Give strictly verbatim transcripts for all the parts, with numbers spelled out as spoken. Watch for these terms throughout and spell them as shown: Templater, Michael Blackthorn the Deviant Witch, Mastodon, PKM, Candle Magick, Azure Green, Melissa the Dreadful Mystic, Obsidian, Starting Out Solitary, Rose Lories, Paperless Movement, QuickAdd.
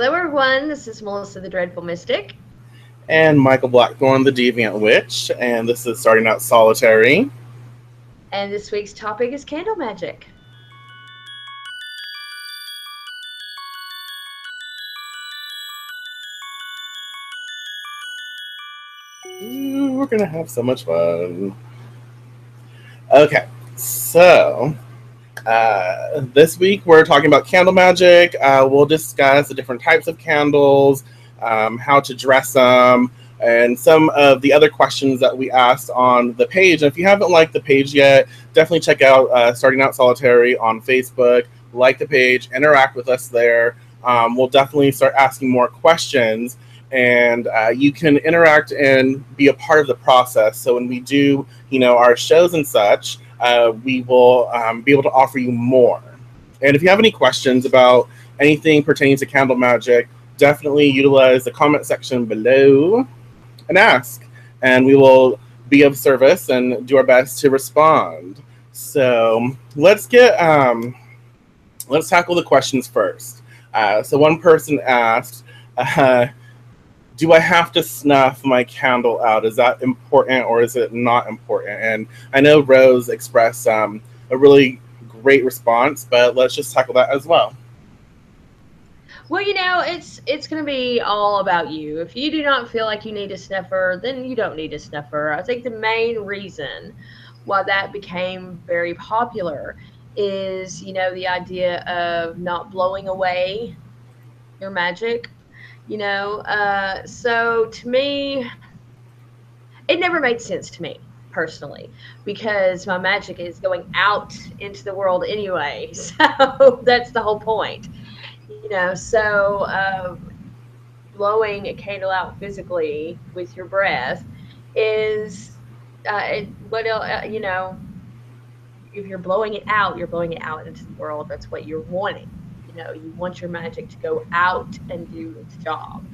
Hello everyone, this is Melissa the Dreadful Mystic. And Michael Blackthorn the Deviant Witch, and this is Starting Out Solitary. And this week's topic is candle magic. Ooh, we're gonna have so much fun. Okay, so uh, this week we're talking about candle magic. Uh, we'll discuss the different types of candles, um, how to dress them, and some of the other questions that we asked on the page. And if you haven't liked the page yet, definitely check out uh, Starting Out Solitary on Facebook. Like the page, interact with us there. Um, we'll definitely start asking more questions, and uh, you can interact and be a part of the process. So when we do, you know, our shows and such, uh, we will um, be able to offer you more. And if you have any questions about anything pertaining to candle magic, definitely utilize the comment section below and ask, and we will be of service and do our best to respond. So let's get, um, let's tackle the questions first. Uh, so one person asked, uh, do I have to snuff my candle out? Is that important or is it not important? And I know Rose expressed um, a really great response, but let's just tackle that as well. Well, you know, it's it's going to be all about you. If you do not feel like you need a snuffer, then you don't need a snuffer. I think the main reason why that became very popular is, you know, the idea of not blowing away your magic, you know. Uh, so to me, it never made sense to me personally, because my magic is going out into the world anyway. So that's the whole point. You know, so uh, blowing a candle out physically with your breath is, uh, it, what uh, you know, if you're blowing it out, you're blowing it out into the world. That's what you're wanting. You know, you want your magic to go out and do its job.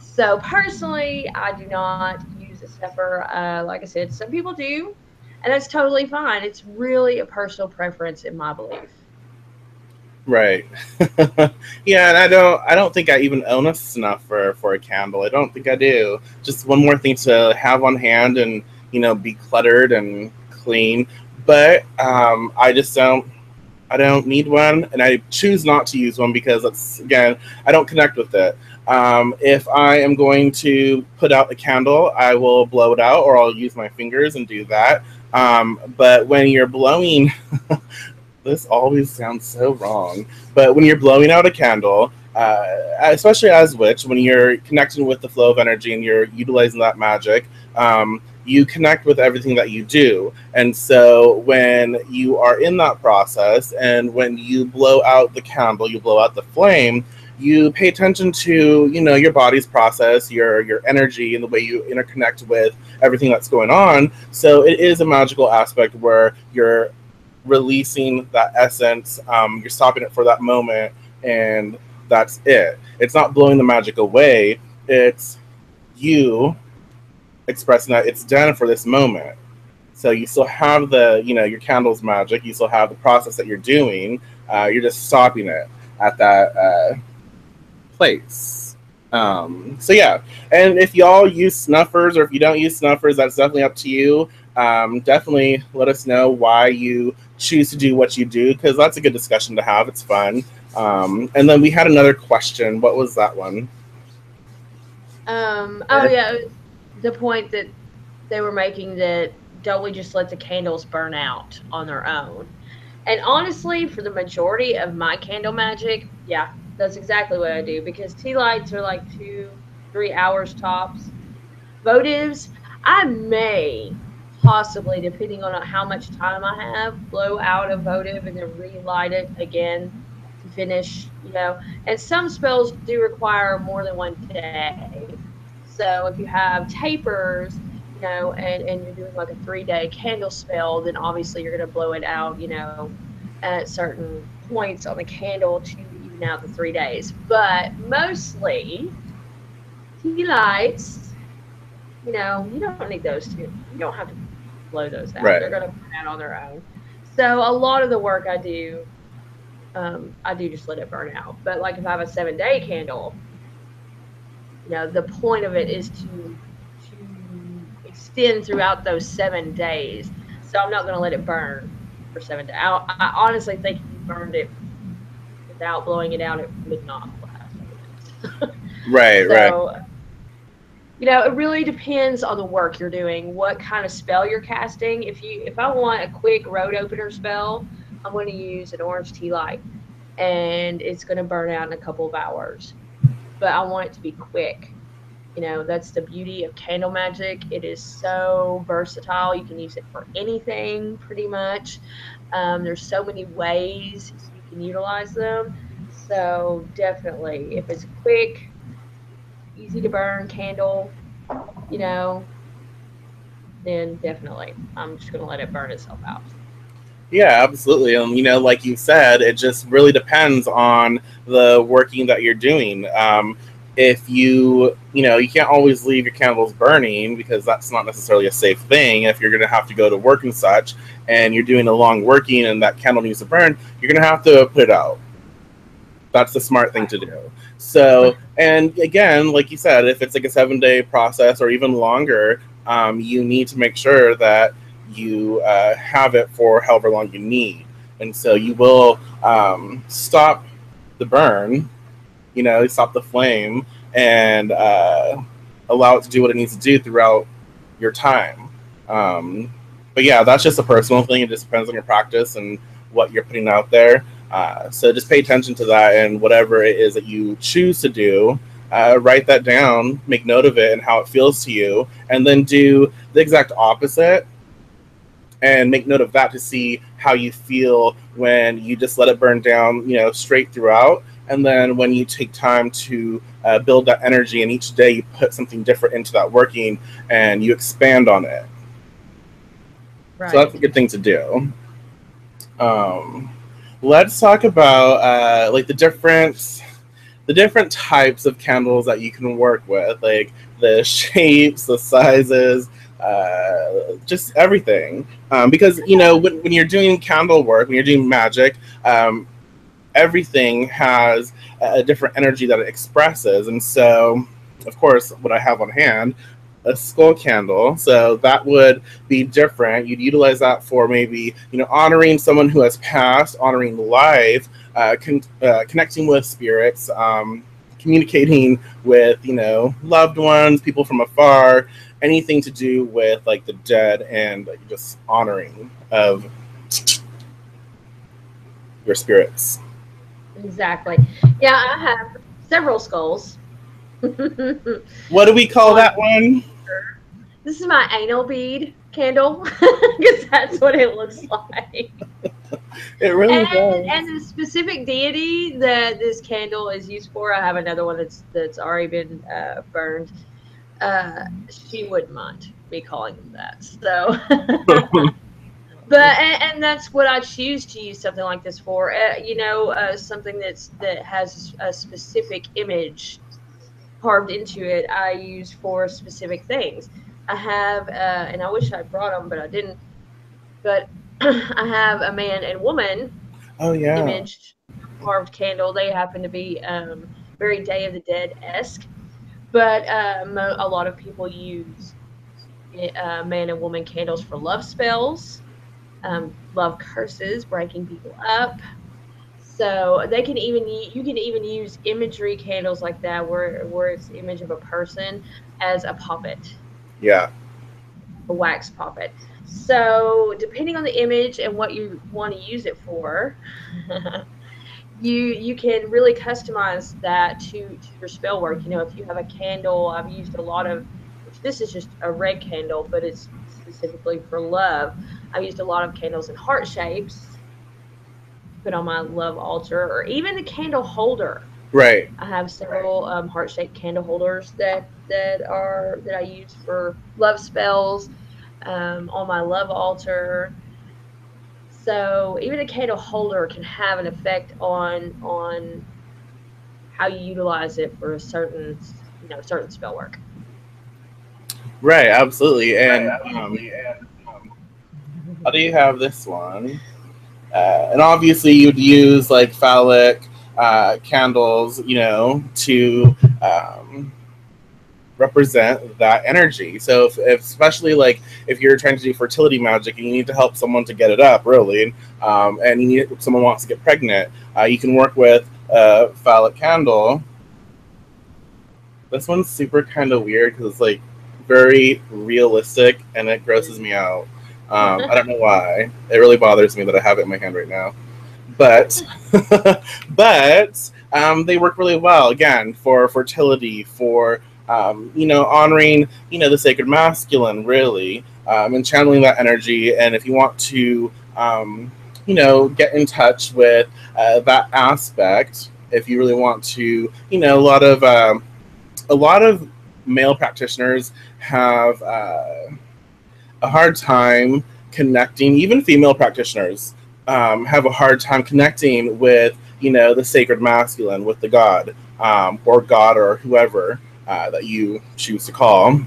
So personally, I do not use a snuffer. Uh, like I said, some people do, and that's totally fine. It's really a personal preference in my belief. Right. Yeah, and I don't I don't think I even own a snuffer for a candle. I don't think I do. Just one more thing to have on hand and, you know, be cluttered and clean. But um, I just don't I don't need one, and I choose not to use one because, that's, again, I don't connect with it. Um, if I am going to put out a candle, I will blow it out, or I'll use my fingers and do that. Um, but when you're blowing... This always sounds so wrong, but when you're blowing out a candle, uh, especially as witch, when you're connecting with the flow of energy and you're utilizing that magic, um, you connect with everything that you do. And so when you are in that process and when you blow out the candle, you blow out the flame, you pay attention to, you know, your body's process, your your energy, and the way you interconnect with everything that's going on. So it is a magical aspect where you're releasing that essence, um, you're stopping it for that moment, and that's it. It's not blowing the magic away, it's you expressing that it's done for this moment. So you still have the, you know, your candle's magic, you still have the process that you're doing, uh, you're just stopping it at that uh, place. Um, so yeah, and if y'all use snuffers or if you don't use snuffers, that's definitely up to you. Um, definitely let us know why you choose to do what you do, because that's a good discussion to have. It's fun. Um, and then we had another question. What was that one? Um, oh yeah, the point that they were making, that don't we just let the candles burn out on their own? And honestly, for the majority of my candle magic, yeah, that's exactly what I do, because tea lights are like two, three hours tops. Votives, I may possibly, depending on how much time I have, blow out a votive and then relight it again to finish, you know. And some spells do require more than one day. So if you have tapers, you know, and, and you're doing like a three-day candle spell, then obviously you're going to blow it out, you know, at certain points on the candle to now the three days, but mostly tea lights, you know, you don't need those two. You don't have to blow those out. Right. They're going to burn out on their own. So a lot of the work I do um, I do just let it burn out. But like if I have a seven day candle, you know, the point of it is to to extend throughout those seven days. So I'm not going to let it burn for seven days. I, I honestly think if you burned it without blowing it out, it would not last. Right, so, right. You know, it really depends on the work you're doing, what kind of spell you're casting. If you, if I want a quick road opener spell, I'm going to use an orange tea light, and it's going to burn out in a couple of hours. But I want it to be quick. You know, that's the beauty of candle magic. It is so versatile. You can use it for anything, pretty much. Um, there's so many ways you can utilize them. So definitely, if it's quick, easy to burn candle, you know, then definitely I'm just going to let it burn itself out. Yeah, absolutely. And, you know, like you said, it just really depends on the working that you're doing. Um, if you, you know, you can't always leave your candles burning because that's not necessarily a safe thing. If you're going to have to go to work and such, and you're doing a long working and that candle needs to burn, you're going to have to put it out. That's the smart thing to do. So, and again, like you said, if it's like a seven-day process or even longer, um, you need to make sure that you uh, have it for however long you need. And so you will um, stop the burn, you know, stop the flame, and uh, allow it to do what it needs to do throughout your time. Um, but yeah, that's just a personal thing. It just depends on your practice and what you're putting out there. Uh, so just pay attention to that, and whatever it is that you choose to do, uh, write that down, make note of it and how it feels to you, and then do the exact opposite and make note of that to see how you feel when you just let it burn down, you know, straight throughout. And then when you take time to uh, build that energy, and each day you put something different into that working and you expand on it. Right. So that's a good thing to do. Um... Let's talk about uh, like the different, the different types of candles that you can work with, like the shapes, the sizes, uh, just everything. Um, because, you know, when, when you're doing candle work, when you're doing magic, um, everything has a different energy that it expresses. And so, of course, what I have on hand, a skull candle, so that would be different. You'd utilize that for maybe, you know, honoring someone who has passed, honoring life, uh, con uh, connecting with spirits, um, communicating with, you know, loved ones, people from afar, anything to do with like the dead and like, just honoring of your spirits. Exactly. Yeah, I have several skulls. What do we call that one? This is my anal bead candle, because that's what it looks like. It really and, does. And the specific deity that this candle is used for, I have another one that's that's already been uh, burned. Uh, she wouldn't mind me calling them that. So, but and, and that's what I choose to use something like this for. Uh, you know, uh, something that's that has a specific image carved into it, I use for specific things. I have, uh, and I wish I brought them, but I didn't. But I have a man and woman. Oh yeah. Imaged carved candle. They happen to be um, very Day of the Dead-esque, but uh, mo a lot of people use uh, man and woman candles for love spells, um, love curses, breaking people up. So they can even you can even use imagery candles like that, where where it's the image of a person as a puppet. Yeah. A wax puppet. So depending on the image and what you want to use it for, you you can really customize that to, to your spell work. You know, if you have a candle, I've used a lot of. This is just a red candle, but it's specifically for love. I've used a lot of candles in heart shapes. Put on my love altar, or even the candle holder. Right. I have several um, heart-shaped candle holders that that are that I use for love spells um, on my love altar. So even a candle holder can have an effect on on how you utilize it for a certain you know certain spell work. Right. Absolutely. And, right, absolutely. Um, and um, how do you have this one? Uh, and obviously you'd use like phallic uh, candles, you know, to um, represent that energy. So if, if especially like if you're trying to do fertility magic and you need to help someone to get it up, really, um, and you need, someone wants to get pregnant, uh, you can work with a phallic candle. This one's super kind of weird because it's like very realistic and it grosses me out. Um, I don't know why. It really bothers me that I have it in my hand right now. But but um, they work really well, again, for fertility, for, um, you know, honoring, you know, the sacred masculine, really, um, and channeling that energy. And if you want to, um, you know, get in touch with uh, that aspect, if you really want to, you know, a lot of, um, a lot of male practitioners have... Uh, a hard time connecting, even female practitioners um, have a hard time connecting with, you know, the sacred masculine, with the god, um, or god, or whoever uh, that you choose to call.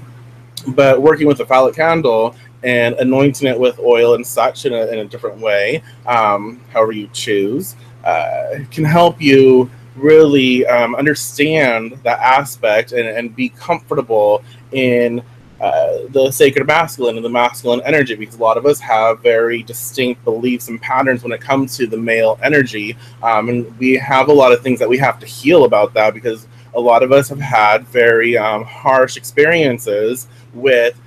But working with a phallic candle and anointing it with oil and such in a, in a different way, um, however you choose, uh, can help you really um, understand that aspect and, and be comfortable in Uh, the sacred masculine and the masculine energy, because a lot of us have very distinct beliefs and patterns when it comes to the male energy, um, and we have a lot of things that we have to heal about that, because a lot of us have had very um, harsh experiences with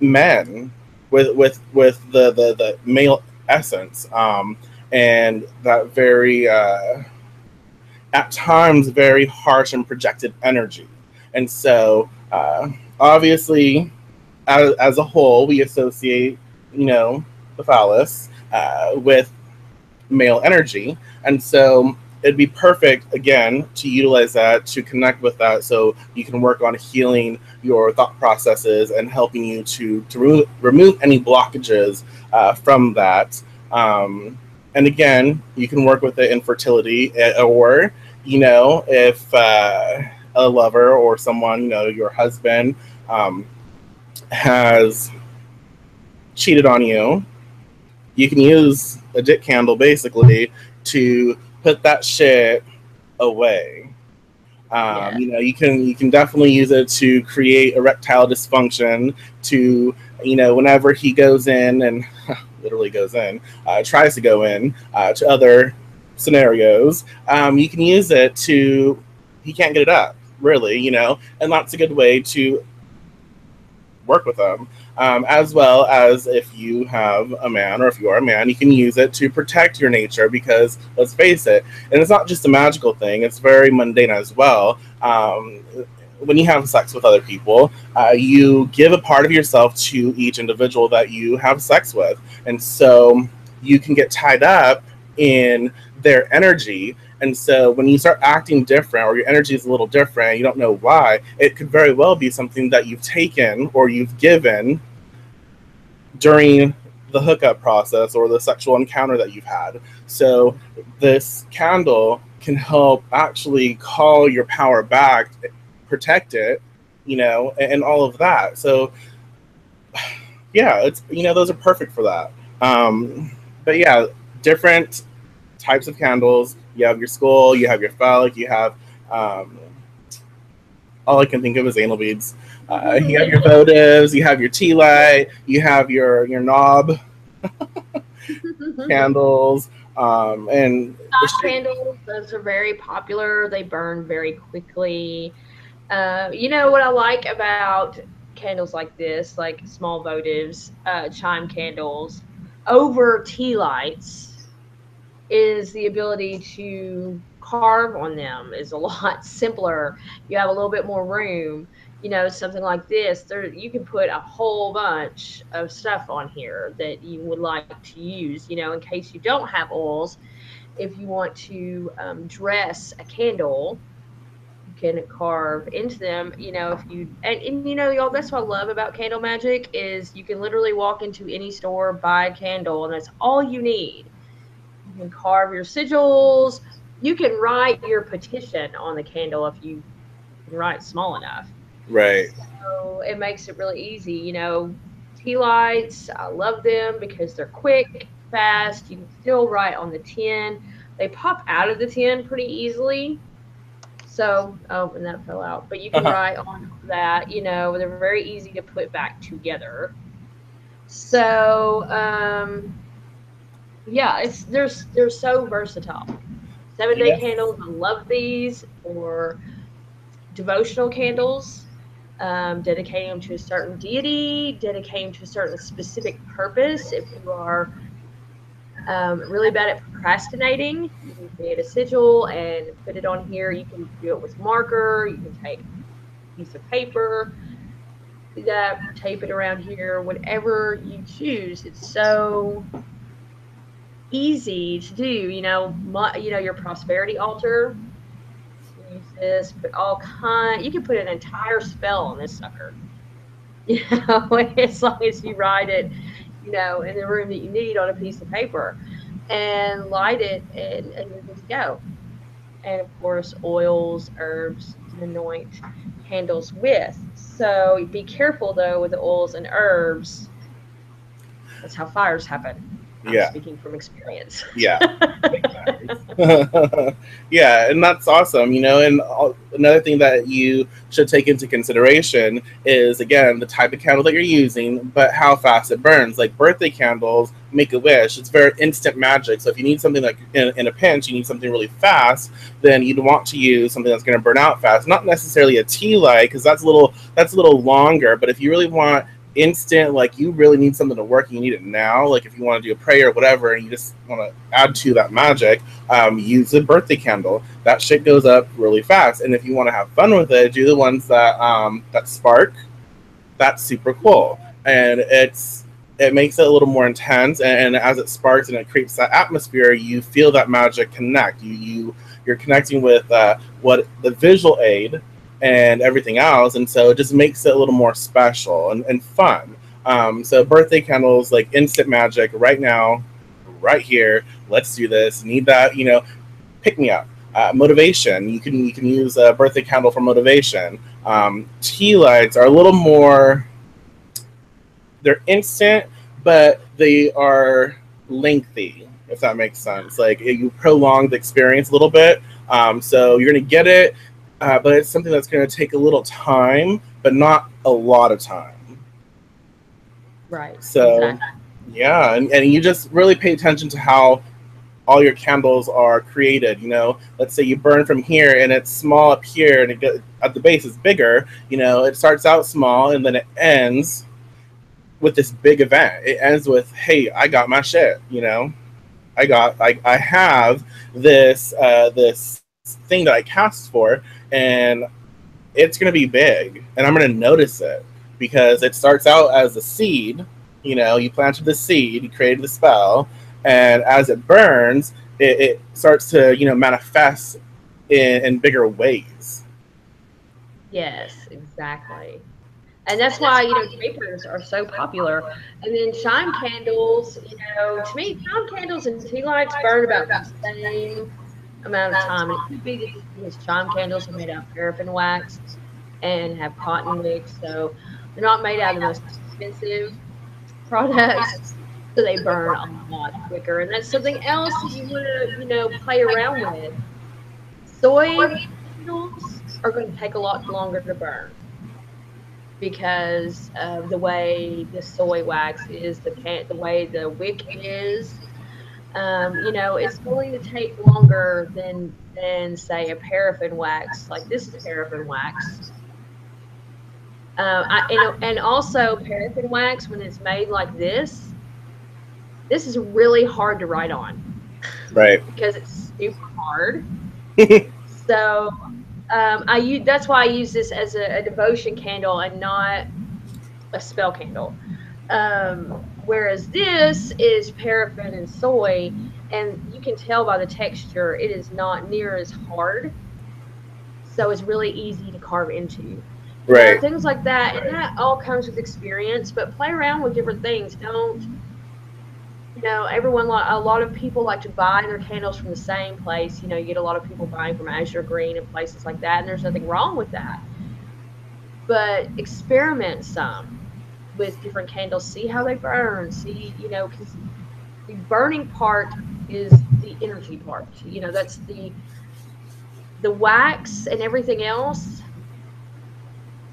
men, with with with the the, the male essence, um, and that very uh, at times very harsh and projected energy. And so uh, obviously, as, as a whole, we associate, you know, the phallus uh, with male energy. And so it'd be perfect, again, to utilize that, to connect with that, so you can work on healing your thought processes and helping you to, to re remove any blockages uh, from that. Um, and again, you can work with it in fertility, or, you know, if... Uh, a lover or someone, you know, your husband um, has cheated on you, you can use a dick candle basically to put that shit away. Um, yeah. You know, you can you can definitely use it to create erectile dysfunction. To, you know, whenever he goes in and literally goes in, uh, tries to go in uh, to other scenarios, um, you can use it to he can't get it up. Really, you know, and that's a good way to work with them, um, as well as if you have a man, or if you are a man, you can use it to protect your nature, because let's face it, and it's not just a magical thing, it's very mundane as well. Um, when you have sex with other people, uh, you give a part of yourself to each individual that you have sex with, and so you can get tied up in their energy. And so when you start acting different, or your energy is a little different, you don't know why, it could very well be something that you've taken or you've given during the hookup process or the sexual encounter that you've had. So this candle can help actually call your power back, protect it, you know, and, and all of that. So yeah, it's, you know, those are perfect for that. Um, but yeah, different types of candles. You have your skull, you have your phallic, you have, um, all I can think of is anal beads. Uh, you have your votives, you have your tea light, you have your, your knob candles. Um, and knob candles, those are very popular. They burn very quickly. Uh, you know what I like about candles like this, like small votives, uh, chime candles, over tea lights, is the ability to carve on them is a lot simpler. You have a little bit more room. You know, something like this, there you can put a whole bunch of stuff on here that you would like to use, you know, in case you don't have oils. If you want to um, dress a candle, you can carve into them, you know, if you, and, and you know, y'all, that's what I love about candle magic, is you can literally walk into any store, buy a candle, and that's all you need. You can carve your sigils. You can write your petition on the candle if you can write small enough. Right. So it makes it really easy. You know, tea lights, I love them because they're quick. fast. You can still write on the tin. They pop out of the tin pretty easily. So, oh, and that fell out. But you can uh-huh. write on that, you know, they're very easy to put back together. So, um, yeah, it's they're, they're so versatile. Seven-day yeah. candles, I love these, or devotional candles, um, dedicating them to a certain deity, dedicating to a certain specific purpose. If you are um, really bad at procrastinating, you can create a sigil and put it on here. You can do it with marker. You can take a piece of paper, do that, tape it around here, whatever you choose. It's so easy to do. You know, my, you know, your prosperity altar. Use this, but all kind. You can put an entire spell on this sucker. You know, as long as you write it, you know, in the room that you need on a piece of paper, and light it, and, and you're good to go. And of course, oils, herbs, to anoint candles with. So be careful though with the oils and herbs. That's how fires happen. I'm yeah. speaking from experience. Yeah. Yeah, and that's awesome, you know, and all, another thing that you should take into consideration is, again, the type of candle that you're using, but how fast it burns. Like birthday candles, Make-A-Wish, it's very instant magic. So if you need something like in, in a pinch, you need something really fast, then you'd want to use something that's going to burn out fast. Not necessarily a tea light, because that's a little that's a little longer, but if you really want instant, like you really need something to work, you need it now, like if you want to do a prayer or whatever and you just want to add to that magic, um use a birthday candle. That shit goes up really fast. And if you want to have fun with it, do the ones that um that spark. That's super cool, and it's it makes it a little more intense, and, and as it sparks and it creates that atmosphere, you feel that magic connect. You you you're connecting with uh what the visual aid and everything else, and so it just makes it a little more special and, and fun. Um, so birthday candles, like instant magic, right now, right here. Let's do this. Need that, you know, pick me up. Uh, motivation. You can you can use a birthday candle for motivation. Um, tea lights are a little more. They're instant, but they are lengthy. If that makes sense, like you prolong the experience a little bit. Um, so you're gonna get it. Uh, but it's something that's going to take a little time, but not a lot of time. Right. So, exactly. yeah, and, and you just really pay attention to how all your candles are created. You know, let's say you burn from here, and it's small up here, and it go, at the base is bigger. You know, it starts out small, and then it ends with this big event. It ends with, hey, I got my shit, you know. I got, I, I have this, uh, this thing that I cast for, and it's going to be big, and I'm going to notice it, because it starts out as a seed. You know, you planted the seed, you created the spell, and as it burns, it, it starts to, you know, manifest in, in bigger ways. Yes, exactly. And that's why, you know, tapers are so popular. And then shine candles, you know, to me, shine candles and tea lights burn about the same amount of time. It could be these chime candles are made out of paraffin wax and have cotton wicks, so they're not made out of the most expensive products, so they burn a lot quicker. And that's something else that you want to, you know, play around with. Soy candles are going to take a lot longer to burn because of the way the soy wax is, the can the way the wick is. Um, you know, it's going to take longer than, than say, a paraffin wax. Like, this is paraffin wax. Uh, I, and, and also, paraffin wax, when it's made like this, this is really hard to write on. Right. Because it's super hard. So, um, I use, that's why I use this as a, a devotion candle and not a spell candle. Um, whereas this is paraffin and soy, and you can tell by the texture it is not near as hard, so it's really easy to carve into. Right. So things like that, right. And that all comes with experience, but play around with different things. Don't, you know, everyone, a lot of people like to buy their candles from the same place. You know, you get a lot of people buying from Azure Green and places like that, and there's nothing wrong with that. But experiment some with different candles, see how they burn, see, you know, because The burning part is the energy part. You know, that's the the wax, and everything else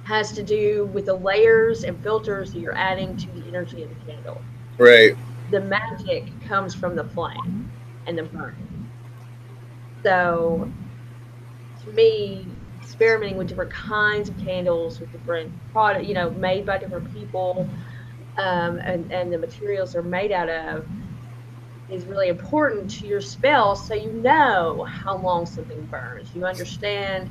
has to do with the layers and filters that you're adding to the energy of the candle. Right. The magic comes from the flame and the burning. So, to me, experimenting with different kinds of candles, with different product, you know, made by different people, um, and, and the materials they're made out of, is really important to your spell, so you know how long something burns. You understand,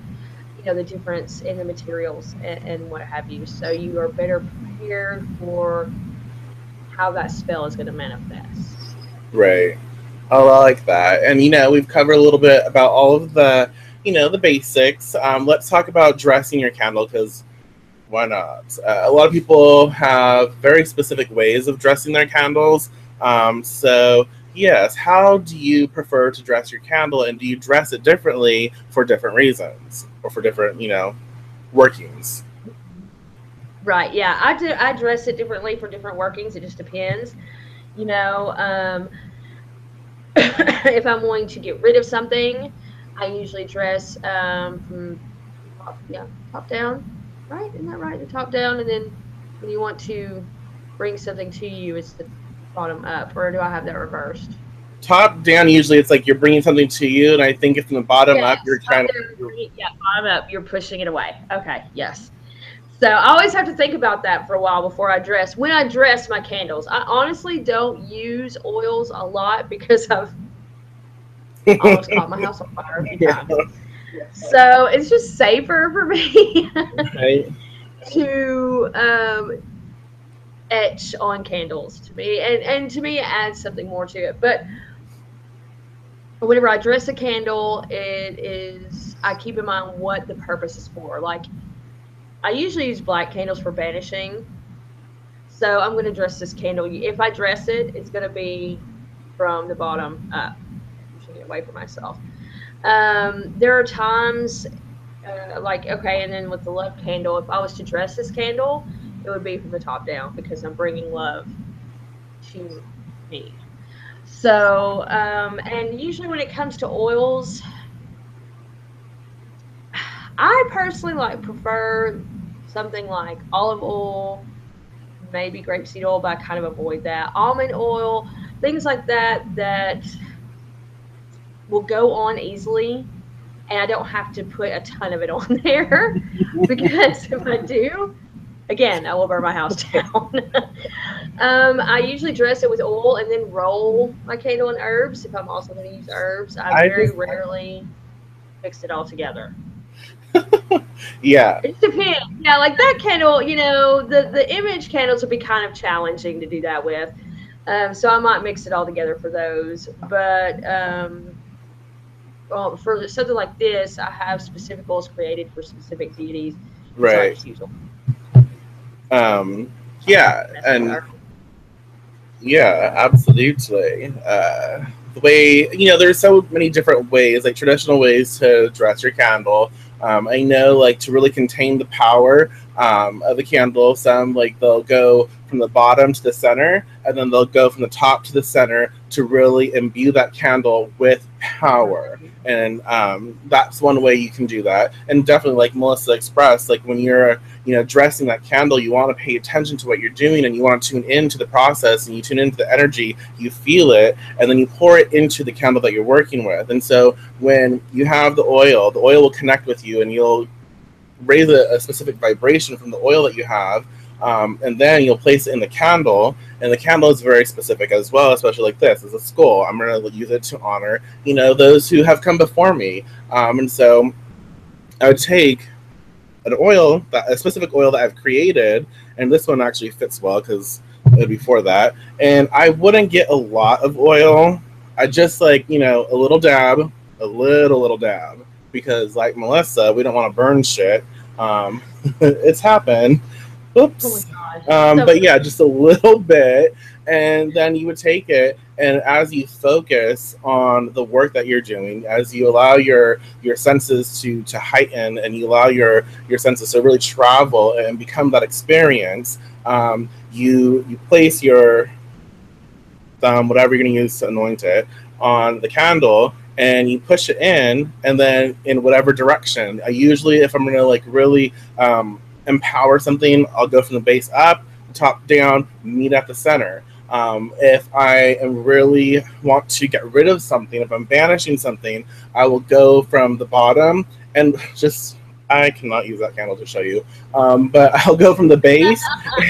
you know, the difference in the materials and, and what have you, so you are better prepared for how that spell is going to manifest. Right. Oh, I like that. And, you know, we've covered a little bit about all of the, you know, the basics. Um, let's talk about dressing your candle, because why not? Uh, a lot of people have very specific ways of dressing their candles. Um, so, yes, how do you prefer to dress your candle, and do you dress it differently for different reasons or for different, you know, workings? Right, yeah. I do. I dress it differently for different workings. It just depends. You know, um, if I'm wanting to get rid of something, I usually dress um, from top, yeah, top down. Right? Isn't that right? The top down, and then when you want to bring something to you, it's the bottom up. Or do I have that reversed? Top down, usually it's like you're bringing something to you, and I think it's from the bottom yes, up. You're trying to. Yeah, bottom up. You're pushing it away. Okay, yes. So I always have to think about that for a while before I dress. When I dress my candles, I honestly don't use oils a lot because I've almost caught my house on fire a few times. So it's just safer for me right. to um, etch on candles to me. And, and to me, it adds something more to it. But whenever I dress a candle, it is, I keep in mind what the purpose is for. Like, I usually use black candles for banishing. So I'm going to dress this candle. If I dress it, it's going to be from the bottom up. I'm pushing it away from myself. Um, there are times uh, like, okay, and then with the love candle, if I was to dress this candle, it would be from the top down because I'm bringing love to me. So, um, and usually when it comes to oils, I personally like prefer something like olive oil, maybe grapeseed oil, but I kind of avoid that. Almond oil, things like that that will go on easily, and I don't have to put a ton of it on there because if I do, again, I will burn my house down. um, I usually dress it with oil and then roll my candle in herbs if I'm also going to use herbs. I, I very just... rarely mix it all together. Yeah. It depends. Yeah, like that candle, you know, the, the image candles would be kind of challenging to do that with. Um, so I might mix it all together for those. But um, well, for something like this, I have specific oils created for specific deities. Right. Um, yeah. And yeah, absolutely. Uh, the way, you know, there's so many different ways, like traditional ways to dress your candle. Um, I know, like, to really contain the power um, of the candle, some, like, they'll go from the bottom to the center, and then they'll go from the top to the center to really imbue that candle with power. And um, that's one way you can do that. And definitely, like Melissa expressed, like, when you're, you know, dressing that candle, you want to pay attention to what you're doing, and you want to tune into the process, and you tune into the energy, you feel it, and then you pour it into the candle that you're working with. And so when you have the oil, the oil will connect with you, and you'll raise a, a specific vibration from the oil that you have, um, and then you'll place it in the candle, and the candle is very specific as well, especially like this. It's a skull. I'm going to use it to honor, you know, those who have come before me. Um, and so I would take an oil, that, a specific oil that I've created, and this one actually fits well because it would be for that, and I wouldn't get a lot of oil. I just, like, you know, a little dab, a little, little dab, because like Melissa, we don't want to burn shit. Um, it's happened. Oops. Oh my gosh. Um, so but funny. Yeah, just a little bit, and then you would take it, and as you focus on the work that you're doing, as you allow your your senses to to heighten, and you allow your your senses to really travel and become that experience, um, you you place your um, whatever you're going to use to anoint it on the candle, and you push it in, and then in whatever direction. I usually, if I'm going to like really um, empower something, I'll go from the base up, top down, meet at the center. Um, if I am really want to get rid of something, if I'm banishing something, I will go from the bottom and just, I cannot use that candle to show you, um, but I'll go from the base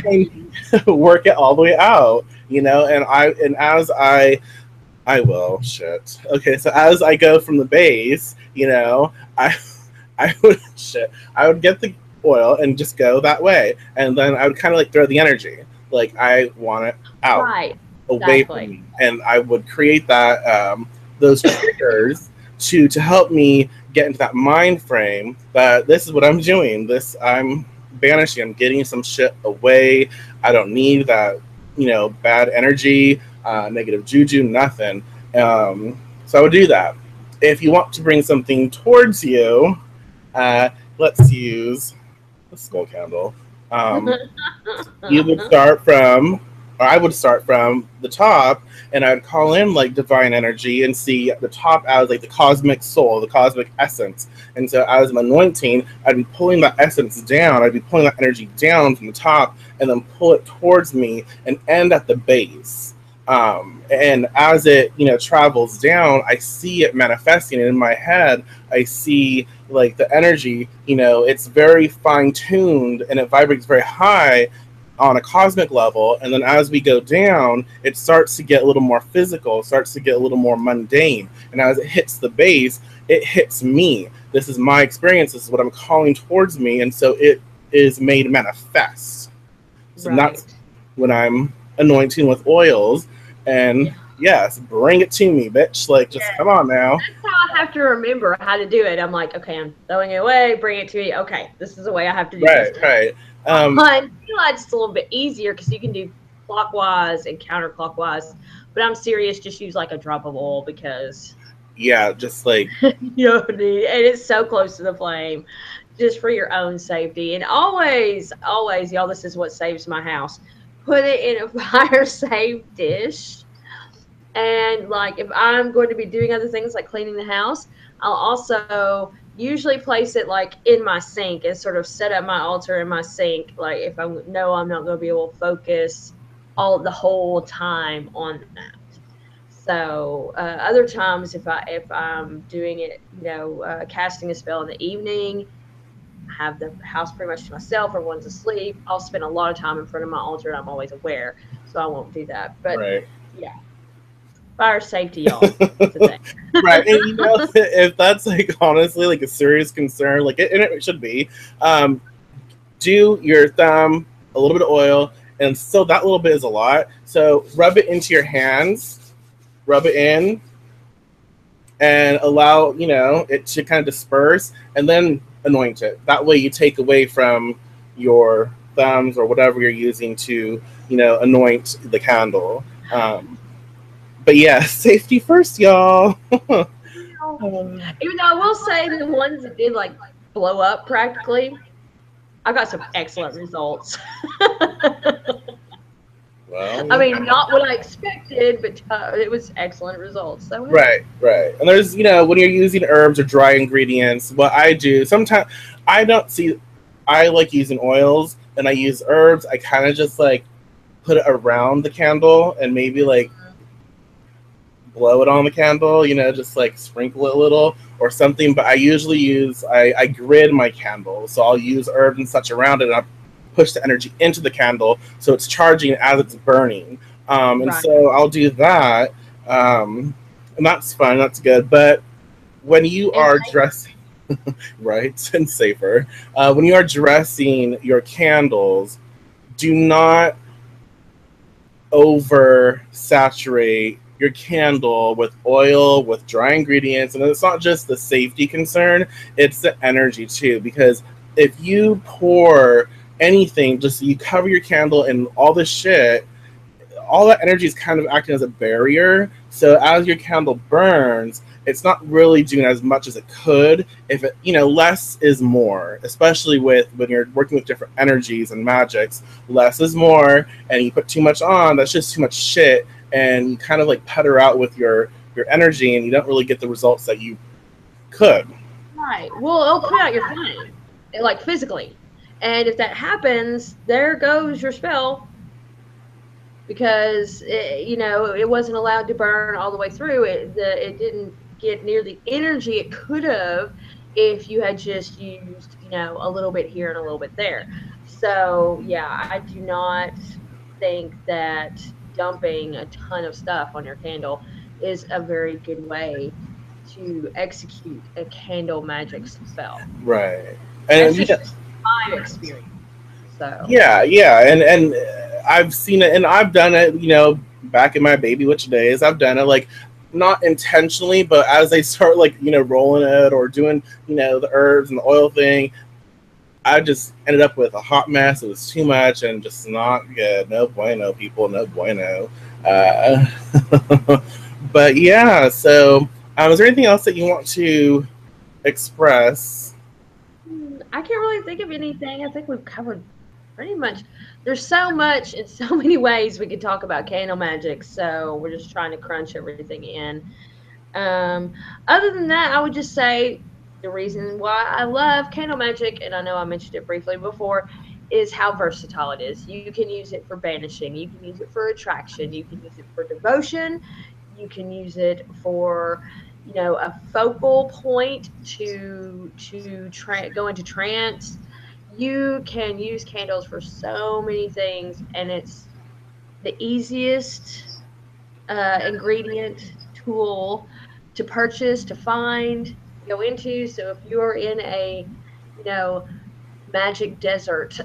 and work it all the way out, you know, and I, and as I, I will, shit. Okay, so as I go from the base, you know, I, I would, shit, I would get the oil and just go that way, and then I would kind of like throw the energy. Like, I want it out, right, away exactly. from me. And I would create that um, those triggers to to help me get into that mind frame that this is what I'm doing. This, I'm banishing. I'm getting some shit away. I don't need that, you know, bad energy, uh, negative juju, nothing. Um, so I would do that. If you want to bring something towards you, uh, let's use the skull candle. Um, you would start from, or I would start from the top, and I would call in like divine energy and see at the top as like the cosmic soul, the cosmic essence. And so as I'm anointing, I'd be pulling that essence down. I'd be pulling that energy down from the top and then pull it towards me and end at the base. Um, and as it, you know, travels down, I see it manifesting in my head. I see like the energy, you know, it's very fine tuned and it vibrates very high on a cosmic level. And then as we go down, it starts to get a little more physical, starts to get a little more mundane. And as it hits the base, it hits me. This is my experience. This is what I'm calling towards me. And so it is made manifest. So right. Not when I'm anointing with oils, and yeah. Yes, bring it to me, bitch. Like, just yeah. Come on now. That's how I have to remember how to do it. I'm like, okay, I'm throwing it away, bring it to me. Okay, this is the way I have to do right, this. Right, right. Um, but you know, it's a little bit easier because you can do clockwise and counterclockwise. But I'm serious, just use like a drop of oil because. Yeah, just like. You know, dude, and it's so close to the flame, just for your own safety. And always, always, y'all, this is what saves my house. Put it in a fire-safe dish, and like if I'm going to be doing other things like cleaning the house, I'll also usually place it like in my sink and sort of set up my altar in my sink. Like if I know I'm not going to be able to focus all the whole time on that. So uh, other times, if I if I'm doing it, you know, uh, casting a spell in the evening. Have the house pretty much to myself, everyone's asleep. I'll spend a lot of time in front of my altar, and I'm always aware, so I won't do that. But right. Yeah, fire safety, y'all. Right, and you know, if that's like honestly like a serious concern, like it, and it should be, um, do your thumb, a little bit of oil, and still that little bit is a lot. So rub it into your hands, rub it in, and allow you know it to kind of disperse, and then. Anoint it. That way you take away from your thumbs or whatever you're using to, you know, anoint the candle. Um, but yeah, safety first, y'all. um, Even though I will say the ones that did like blow up practically, I got some excellent results. Well, I mean, not what I expected, but uh, it was excellent results. So, right, right. And there's, you know, when you're using herbs or dry ingredients, what I do, sometimes I don't see, I like using oils and I use herbs. I kind of just like put it around the candle and maybe like blow it on the candle, you know, just like sprinkle it a little or something. But I usually use, I, I grid my candle. So I'll use herbs and such around it. And I'll push the energy into the candle so it's charging as it's burning. Um, and right. So I'll do that. Um, and that's fun. That's good. But when you and are I dressing, right, and safer, uh, when you are dressing your candles, do not oversaturate your candle with oil, with dry ingredients. And it's not just the safety concern, it's the energy too. Because if you pour anything, just you cover your candle and all this shit, all that energy is kind of acting as a barrier. So as your candle burns, it's not really doing as much as it could. If it, you know, less is more, especially with when you're working with different energies and magics, less is more. And you put too much on, that's just too much shit. and kind of like putter out with your your energy, and you don't really get the results that you could. Right. Well, it'll put out your flame, like physically, and if that happens, there goes your spell, because it, you know, it wasn't allowed to burn all the way through. It the, it didn't get near the energy it could have if you had just used, you know, a little bit here and a little bit there. So yeah, I do not think that dumping a ton of stuff on your candle is a very good way to execute a candle magic spell. Right. And that's just my experience. So yeah, yeah, and and I've seen it, and I've done it, you know, back in my baby witch days. I've done it, like, not intentionally, but as they start, like, you know, rolling it or doing, you know, the herbs and the oil thing, I just ended up with a hot mess. It was too much and just not good. No bueno, people. No bueno. Uh, but yeah, so um, is there anything else that you want to express? I can't really think of anything. I think we've covered pretty much. There's so much and so many ways we could talk about candle magic, so we're just trying to crunch everything in. Um, other than that, I would just say the reason why I love candle magic, and I know I mentioned it briefly before, is how versatile it is. You can use it for banishing, you can use it for attraction, you can use it for devotion, you can use it for, you know, a focal point to to tra- go into trance. You can use candles for so many things, and it's the easiest uh, ingredient tool to purchase, to find, to go into. So if you're in a, you know, magic desert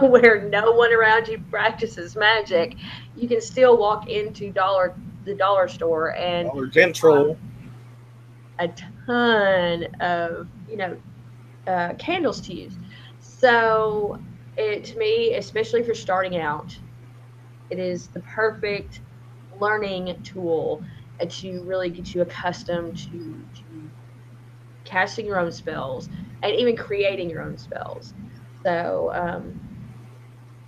where no one around you practices magic, you can still walk into dollar the dollar store and Dollar General a ton of, you know, uh, candles to use. So, it, to me, especially if you're starting out, it is the perfect learning tool to really get you accustomed to, to casting your own spells and even creating your own spells. So, um,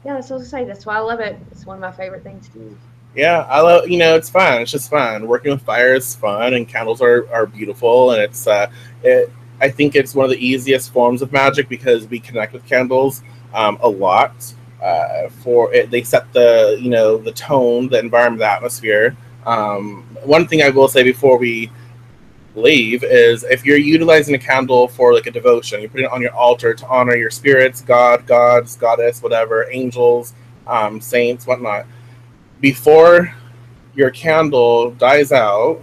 yeah, that's what I was gonna say. That's why I love it. It's one of my favorite things to use. Yeah, I love, you know, it's fun. It's just fun. Working with fire is fun, and candles are, are beautiful, and it's, uh, it, I think it's one of the easiest forms of magic because we connect with candles um, a lot. Uh, for it, they set the, you know, the tone, the environment, the atmosphere. Um, one thing I will say before we leave is if you're utilizing a candle for like a devotion, you put it on your altar to honor your spirits, God, gods, goddess, whatever, angels, um, saints, whatnot. Before your candle dies out,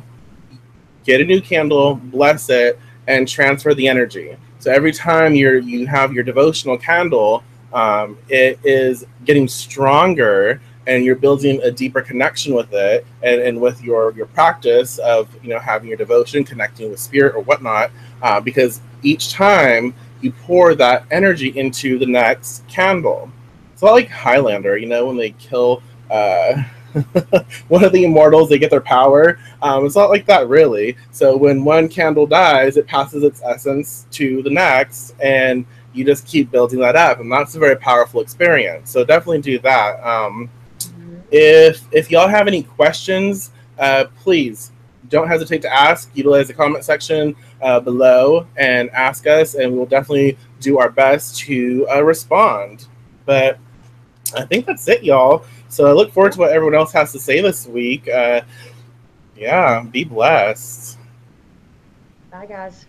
get a new candle, bless it, and transfer the energy. So every time you're you have your devotional candle, um, it is getting stronger, and you're building a deeper connection with it, and, and with your your practice of, you know, having your devotion, connecting with spirit or whatnot, uh, because each time you pour that energy into the next candle. It's a lot like Highlander, you know, when they kill uh, one of the immortals, they get their power. Um, it's not like that, really. So when one candle dies, it passes its essence to the next, and you just keep building that up, and that's a very powerful experience. So definitely do that. Um, if if y'all have any questions, uh, please don't hesitate to ask. Utilize the comment section uh, below and ask us, and we'll definitely do our best to uh, respond. But I think that's it, y'all. So I look forward to what everyone else has to say this week. Uh, yeah, be blessed. Bye, guys.